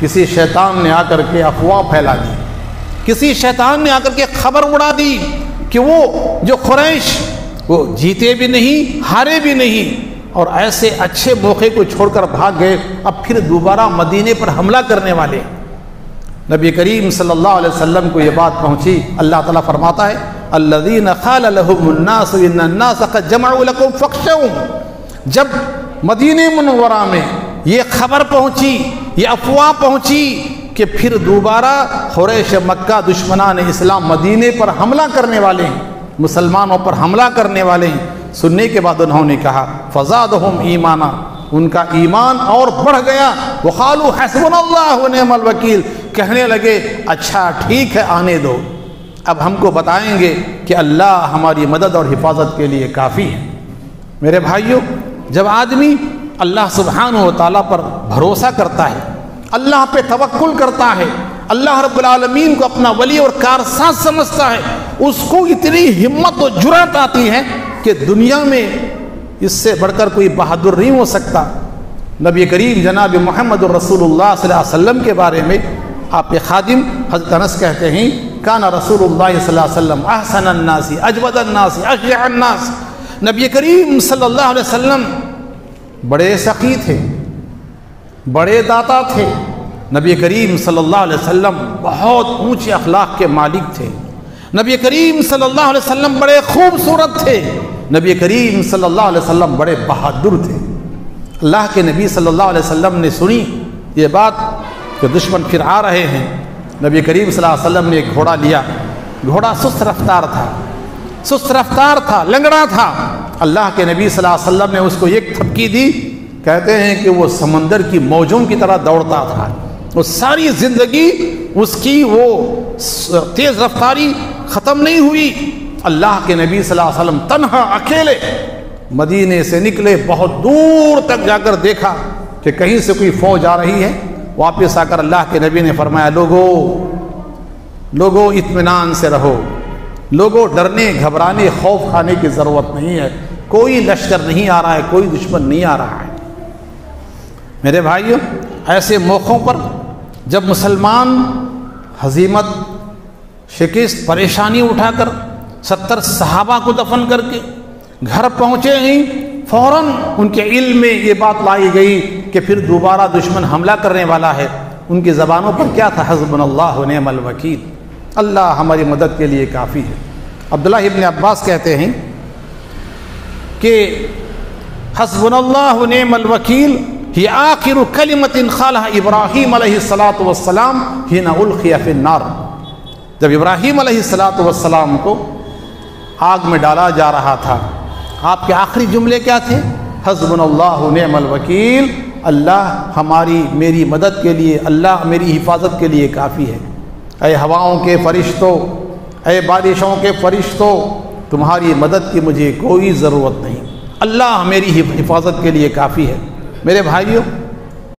किसी शैतान ने आकर के अफवाह फैला दी, किसी शैतान ने आकर के खबर उड़ा दी कि वो जो कुरैश वो जीते भी नहीं हारे भी नहीं और ऐसे अच्छे मौके को छोड़कर भाग गए, अब फिर दोबारा मदीने पर हमला करने वाले। नबी करीम सल्लल्लाहु अलैहि वसल्लम को ये बात पहुंची। अल्लाह ताला फरमाता है अल्लज़ीना क़ाला लहुमुन्नास इन्नन्नास क़द जमऊ लकुम फ़ख़शऊहुम। जब मदीने मुनव्वरा में ये खबर पहुंची, ये अफवाह पहुंची कि फिर दोबारा क़ुरैश मक्का दुश्मनान इस्लाम मदीने पर हमला करने वाले हैं, मुसलमानों पर हमला करने वाले हैं, सुनने के बाद उन्होंने कहा फ़ज़ादहुम ईमाना, उनका ईमान और बढ़ गया। वक़ालू हस्बुनल्लाहु व नि'मल वकील, कहने लगे अच्छा ठीक है आने दो, अब हमको बताएंगे कि अल्लाह हमारी मदद और हिफाजत के लिए काफ़ी है। मेरे भाइयों, जब आदमी अल्लाह सुब्हानहू व तआला पर भरोसा करता है, अल्लाह पे तवक्कुल करता है, अल्लाह रब्बुल आलमीन को अपना वली और कारसाज समझता है, उसको इतनी हिम्मत और जुरात आती है कि दुनिया में इससे बढ़कर कोई बहादुर नहीं हो सकता। नबी करीम जनाब मोहम्मद रसूलुल्लाह सल्लल्लाहु अलैहि वसल्लम के बारे में आपके खादिम हज़रत अनस कहते हैं काना रसूलुल्लाह सल्लल्लाहु अलैहि वसल्लम अहसनन नासी अजवदन नासी अशजाअन नास। नबी करीम सल्लल्लाहु अलैहि वसल्लम बड़े सखी थे, बड़े दाता थे। नबी करीम सल्लल्लाहु अलैहि वसल्लम बहुत ऊँचे अखलाक के मालिक थे। नबी करीम सल्लल्लाहु अलैहि वसल्लम बड़े खूबसूरत थे। नबी करीम सल्लल्लाहु अलैहि वसल्लम बड़े बहादुर थे। अल्लाह के नबी सल्लल्लाहु अलैहि वसल्लम ने सुनी ये बात कि दुश्मन फिर आ रहे हैं। नबी करीम सल्लल्लाहु अलैहि वसल्लम ने एक घोड़ा लिया। घोड़ा सुस्त रफ्तार था, सुस्त रफ्तार था, लंगड़ा था। अल्लाह के नबी सल्लल्लाहु अलैहि वसल्लम ने उसको एक थपकी दी। कहते हैं कि वो समंदर की मौजों की तरह दौड़ता था। वो सारी ज़िंदगी उसकी वो तेज़ रफ्तारी ख़त्म नहीं हुई। अल्लाह के नबी सल्लल्लाहु अलैहि वसल्लम तन्हा अकेले मदीने से निकले, बहुत दूर तक जाकर देखा कि कहीं से कोई फ़ौज आ रही है। वापस आकर अल्लाह के नबी ने फरमाया लोगो लोगो इत्मीनान से रहो, लोगो डरने घबराने खौफ खाने की ज़रूरत नहीं है, कोई लश्कर नहीं आ रहा है, कोई दुश्मन नहीं आ रहा है। मेरे भाइयों, ऐसे मौक़ों पर जब मुसलमान हज़ीमत शिकस्त परेशानी उठाकर 70 सहाबा को दफन करके घर पहुँचे ही फ़ौरन उनके इल्म में ये बात लाई गई कि फिर दोबारा दुश्मन हमला करने वाला है। उनकी ज़बानों पर क्या था? हस्बुनल्लाहु व नि'मल वकील, अल्लाह हमारी मदद के लिए काफ़ी है। अब्दुल्लाह इब्न अब्बास कहते हैं कि हस्बुनल्लाहु व नि'मल वकील ही आखिर कलिमतिन क़ालहा इब्राहीम अलैहिस्सलातु वस्सलाम हिना उल्क़िया फ़िन्नार। जब इब्राहीम अलैहिस्सलातु वस्सलाम को आग में डाला जा रहा था, आपके आखिरी जुमले क्या थे? हस्बुनल्लाहु व नि'मल वकील, अल्लाह हमारी मेरी मदद के लिए, अल्लाह मेरी हिफाजत के लिए काफ़ी है। ऐ हवाओं के फरिश्तों, ऐ बारिशों के फरिश्तों, तुम्हारी मदद की मुझे कोई ज़रूरत नहीं, अल्लाह मेरी हिफाजत के लिए काफ़ी है। मेरे भाइयों,